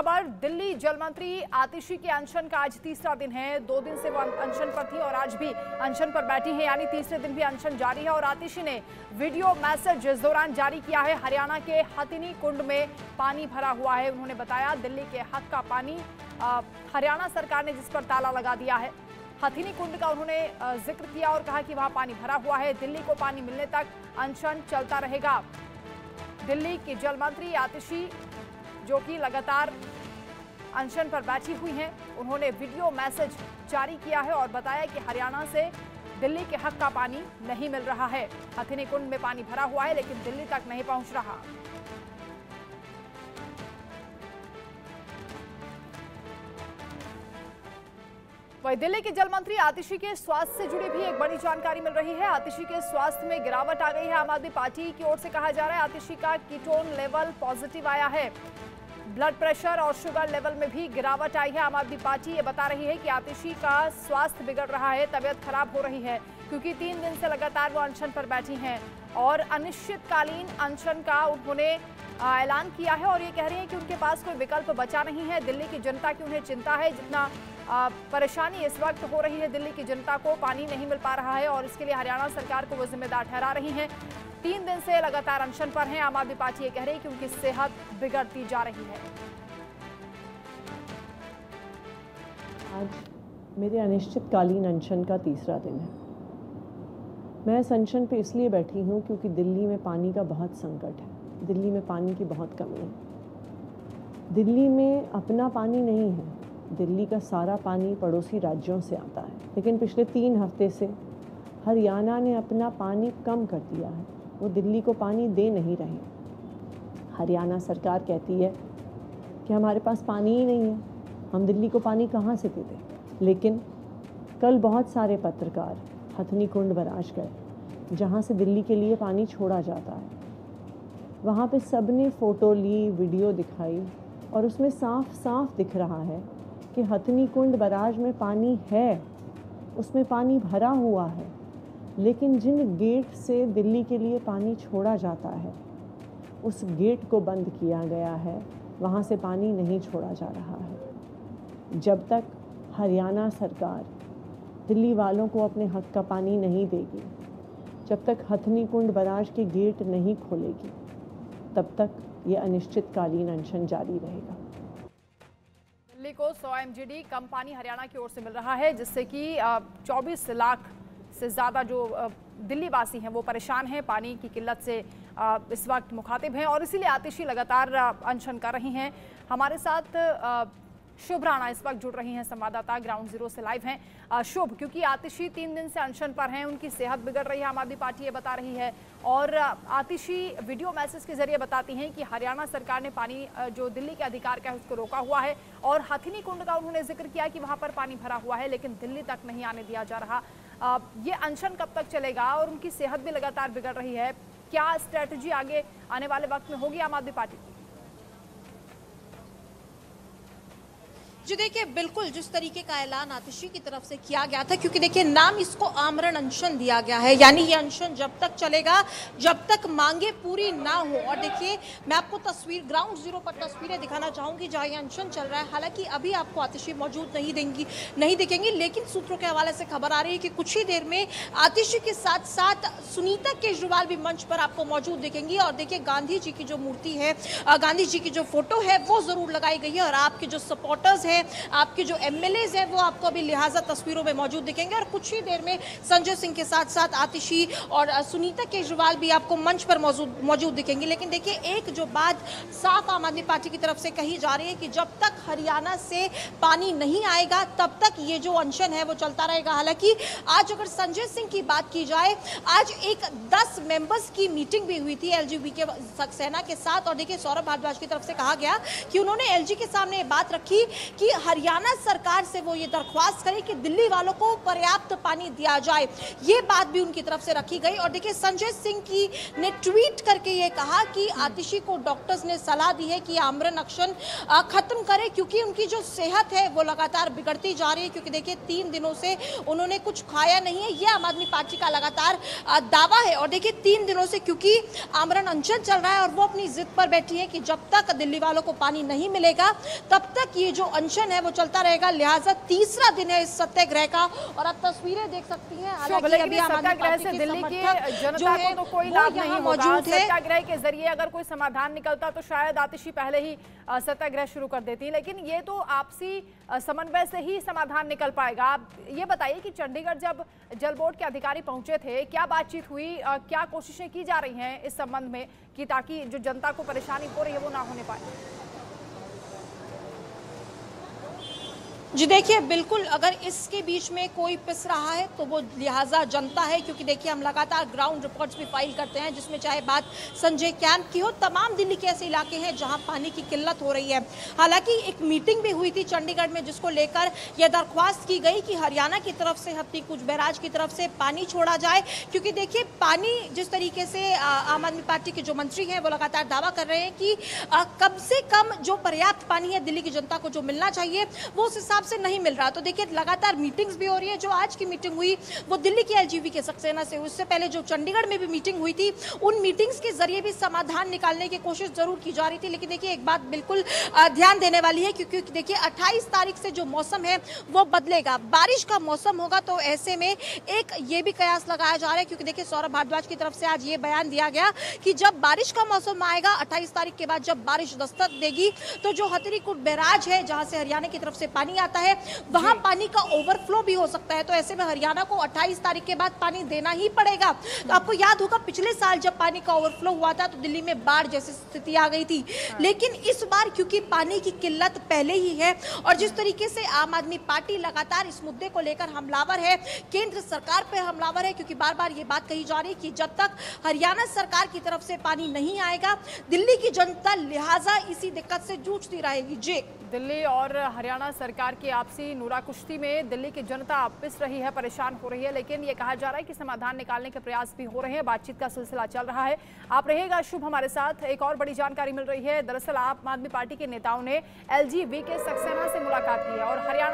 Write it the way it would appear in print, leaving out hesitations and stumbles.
खबर दिल्ली जल मंत्री आतिशी के अनशन का आज तीसरा दिन है। 2 दिन से वो अनशन पर थी और आज भी अनशन पर बैठी है, यानी तीसरे दिन भी अनशन जारी है। और आतिशी ने वीडियो मैसेज इस दौरान जारी किया है। हरियाणा के हथनीकुंड में पानी भरा हुआ है। उन्होंने बताया, दिल्ली के हक का पानी हरियाणा सरकार ने जिस पर ताला लगा दिया है। हथनीकुंड का उन्होंने जिक्र किया और कहा कि वहाँ पानी भरा हुआ है, दिल्ली को पानी मिलने तक अनशन चलता रहेगा। दिल्ली की जल मंत्री आतिशी, जो कि लगातार अनशन पर बैठी हुई हैं, उन्होंने वीडियो मैसेज जारी किया है और बताया कि हरियाणा से दिल्ली के हक का पानी नहीं मिल रहा है। हथनीकुंड में पानी भरा हुआ है लेकिन दिल्ली तक नहीं पहुंच रहा। वहीं दिल्ली के जल मंत्री आतिशी के स्वास्थ्य से जुड़ी भी एक बड़ी जानकारी मिल रही है। आतिशी के स्वास्थ्य में गिरावट आ गई है। आम आदमी पार्टी की ओर से कहा जा रहा है आतिशी का कीटोन लेवल पॉजिटिव आया है। ब्लड प्रेशर और शुगर लेवल में भी गिरावट आई है। आम आदमी पार्टी ये बता रही है कि आतिशी का स्वास्थ्य बिगड़ रहा है, तबीयत खराब हो रही है, क्योंकि 3 दिन से लगातार वो अनशन पर बैठी हैं और अनिश्चितकालीन अनशन का उन्होंने ऐलान किया है। और ये कह रही है कि उनके पास कोई विकल्प बचा नहीं है। दिल्ली की जनता की उन्हें चिंता है। जितना परेशानी इस वक्त हो रही है, दिल्ली की जनता को पानी नहीं मिल पा रहा है और इसके लिए हरियाणा सरकार को वो जिम्मेदार ठहरा रही हैं। 3 दिन से लगातार अनशन पर हैं। आम आदमी पार्टी ये कह रही है कि उनकी सेहत बिगड़ती जा रही है। आज मेरे अनिश्चितकालीन अनशन का तीसरा दिन है। मैं इस अनशन पे इसलिए बैठी हूँ क्योंकि दिल्ली में पानी का बहुत संकट है। दिल्ली में पानी की बहुत कमी है। दिल्ली में अपना पानी नहीं है। दिल्ली का सारा पानी पड़ोसी राज्यों से आता है, लेकिन पिछले 3 हफ्ते से हरियाणा ने अपना पानी कम कर दिया है। वो दिल्ली को पानी दे नहीं रहे। हरियाणा सरकार कहती है कि हमारे पास पानी ही नहीं है, हम दिल्ली को पानी कहाँ से दे दें। लेकिन कल बहुत सारे पत्रकार हथनीकुंड बराज गए, जहाँ से दिल्ली के लिए पानी छोड़ा जाता है। वहाँ पे सब ने फ़ोटो ली, वीडियो दिखाई और उसमें साफ साफ दिख रहा है कि हथनीकुंड बराज में पानी है, उसमें पानी भरा हुआ है। लेकिन जिन गेट से दिल्ली के लिए पानी छोड़ा जाता है, उस गेट को बंद किया गया है, वहाँ से पानी नहीं छोड़ा जा रहा है। जब तक हरियाणा सरकार दिल्ली वालों को अपने हक का पानी नहीं देगी, जब तक हथनीकुंड बराज के गेट नहीं खोलेगी, तब तक ये अनिश्चितकालीन अनशन जारी रहेगा। दिल्ली को 100 MGD कम पानी हरियाणा की ओर से मिल रहा है, जिससे कि 24 लाख से ज़्यादा जो दिल्ली वासी हैं वो परेशान हैं, पानी की किल्लत से इस वक्त मुखातिब हैं। और इसीलिए आतिशी लगातार अनशन कर रही हैं। हमारे साथ शुभ राणा इस वक्त जुड़ रही हैं, संवाददाता ग्राउंड 0 से लाइव हैं। शुभ, क्योंकि आतिशी 3 दिन से अनशन पर हैं, उनकी सेहत बिगड़ रही है, आम आदमी पार्टी ये बता रही है। और आतिशी वीडियो मैसेज के जरिए बताती हैं कि हरियाणा सरकार ने पानी जो दिल्ली के अधिकार का है उसको रोका हुआ है। और हथनीकुंड का उन्होंने जिक्र किया कि वहाँ पर पानी भरा हुआ है लेकिन दिल्ली तक नहीं आने दिया जा रहा। ये अनशन कब तक चलेगा और उनकी सेहत भी लगातार बिगड़ रही है, क्या स्ट्रैटेजी आगे आने वाले वक्त में होगी आम आदमी पार्टी की? जो देखिए बिल्कुल जिस तरीके का ऐलान आतिशी की तरफ से किया गया था, क्योंकि देखिए नाम इसको आमरण अनशन दिया गया है, यानी ये अनशन जब तक चलेगा जब तक मांगे पूरी ना हो। और देखिए मैं आपको तस्वीर ग्राउंड 0 पर तस्वीरें दिखाना चाहूँगी जहाँ ये अनशन चल रहा है। हालांकि अभी आपको आतिशी मौजूद नहीं दिखेंगी, लेकिन सूत्रों के हवाले से खबर आ रही है कि कुछ ही देर में आतिशी के साथ साथ सुनीता केजरीवाल भी मंच पर आपको मौजूद दिखेंगी। और देखिए गांधी जी की जो मूर्ति है, गांधी जी की जो फोटो है वो ज़रूर लगाई गई है। और आपके जो सपोर्टर्स हैं, आपके जो एमएलएज हैं वो आपको अभी लिहाजा तस्वीरों में मौजूद दिखेंगे। और कुछ ही देर में संजय सिंह के साथ साथ आतिशी और सुनीता केजरीवाल भी आपको मंच पर मौजूद दिखेंगे। लेकिन देखिए एक जो बात साफ आम आदमी पार्टी की तरफ से कही जा रही है कि जब तक हरियाणा से पानी नहीं आएगा तब तक ये जो अनशन है वो चलता रहेगा। हालांकि आज अगर संजय सिंह की बात की जाए, आज एक 10 मेंबर्स की मीटिंग भी हुई थी एलजी वीके सक्सेना के साथ। और देखिए सौरभ भारद्वाज की तरफ से कहा गया कि उन्होंने एलजी के सामने बात रखी कि कि हरियाणा सरकार से वो ये दरख्वास्त करें कि दिल्ली वालों को पर्याप्त पानी दिया जाए, ये बात भी उनकी तरफ से रखी गई। और देखिए संजय सिंह की ने ट्वीट करके ये कहा कि आतिशी को डॉक्टर्स ने सलाह दी है कि आमरण अनशन खत्म करें क्योंकि उनकी जो सेहत है वो लगातार बिगड़ती जा रही है, क्योंकि देखिए 3 दिनों से उन्होंने कुछ खाया नहीं है, यह आम आदमी पार्टी का लगातार दावा है। और देखिए 3 दिनों से क्योंकि आमरण अनशन चल रहा है और वो अपनी जिद पर बैठी है कि जब तक दिल्ली वालों को पानी नहीं मिलेगा तब तक ये जो अनशन है वो चलता रहेगा, लिहाजा तीसरा दिन है इस सत्याग्रह का। और आप तस्वीरें देख सकती हैं, सत्याग्रह के जरिए अगर कोई समाधान निकलता तो शायद आतिशी पहले ही सत्याग्रह शुरू कर देती, लेकिन ये तो आपसी समन्वय से ही समाधान निकल पाएगा। आप ये बताइए कि चंडीगढ़ जब जल बोर्ड के अधिकारी पहुंचे थे, क्या बातचीत हुई, क्या कोशिशें की जा रही हैं इस संबंध में कि ताकि जो जनता को परेशानी हो रही है वो ना होने पाए? जी देखिए बिल्कुल, अगर इसके बीच में कोई पिस रहा है तो वो लिहाजा जनता है, क्योंकि देखिए हम लगातार ग्राउंड रिपोर्ट्स भी फाइल करते हैं जिसमें चाहे बात संजय कैंप की हो, तमाम दिल्ली के ऐसे इलाके हैं जहां पानी की किल्लत हो रही है। हालांकि एक मीटिंग भी हुई थी चंडीगढ़ में जिसको लेकर यह दरख्वास्त की गई कि हरियाणा की तरफ से हथनीकुंड बैराज की तरफ से पानी छोड़ा जाए, क्योंकि देखिए पानी जिस तरीके से आम आदमी पार्टी के जो मंत्री हैं वो लगातार दावा कर रहे हैं कि कम से कम जो पर्याप्त पानी है दिल्ली की जनता को जो मिलना चाहिए वो उस से नहीं मिल रहा। तो देखिए लगातार मीटिंग्स भी हो रही है, जो आज की मीटिंग हुई वो दिल्ली के एलजी वीके सक्सेना से, उससे पहले जो चंडीगढ़ में भी मीटिंग हुई थी उन मीटिंग्स के जरिए भी समाधान निकालने की कोशिश जरूर की जा रही थी। लेकिन देखिए एक बात बिल्कुल ध्यान देने वाली है क्योंकि देखिए 28 तारीख से जो मौसम है वो बदलेगा, बारिश का मौसम होगा, तो ऐसे में एक ये भी कयास लगाया जा रहा है क्योंकि देखिए सौरभ भारद्वाज की तरफ से आज ये बयान दिया गया कि जब बारिश का मौसम आएगा 28 तारीख के बाद जब बारिश दस्तक देगी तो जो हथनीकुंड बैराज है जहां से हरियाणा की तरफ से पानी आता है वहां पानी का ओवरफ्लो भी हो सकता है, तो ऐसे में हरियाणा को 28 तारीख के बाद पानी देना ही पड़ेगा। तो आपको याद होगा पिछले साल जब पानी का ओवरफ्लो हुआ था तो दिल्ली में बाढ़ जैसी स्थिति आ गई थी, लेकिन इस बार क्योंकि पानी की किल्लत पहले ही है और जिस तरीके से आम आदमी पार्टी लगातार इस मुद्दे को लेकर हमलावर है, केंद्र सरकार पर हमलावर है, क्योंकि बार बार ये बात कही जा रही है कि जब तक हरियाणा सरकार की तरफ से पानी नहीं आएगा दिल्ली की जनता लिहाजा इसी दिक्कत से जूझती रहेगी। जी दिल्ली और हरियाणा सरकार की आपसी नूरा कुश्ती में दिल्ली की जनता पिस रही है, परेशान हो रही है, लेकिन ये कहा जा रहा है कि समाधान निकालने के प्रयास भी हो रहे हैं, बातचीत का सिलसिला चल रहा है। आप रहिएगा शुभ हमारे साथ। एक और बड़ी जानकारी मिल रही है, दरअसल आम आदमी पार्टी के नेताओं ने एलजी वीके सक्सेना से मुलाकात की है और हरियाणा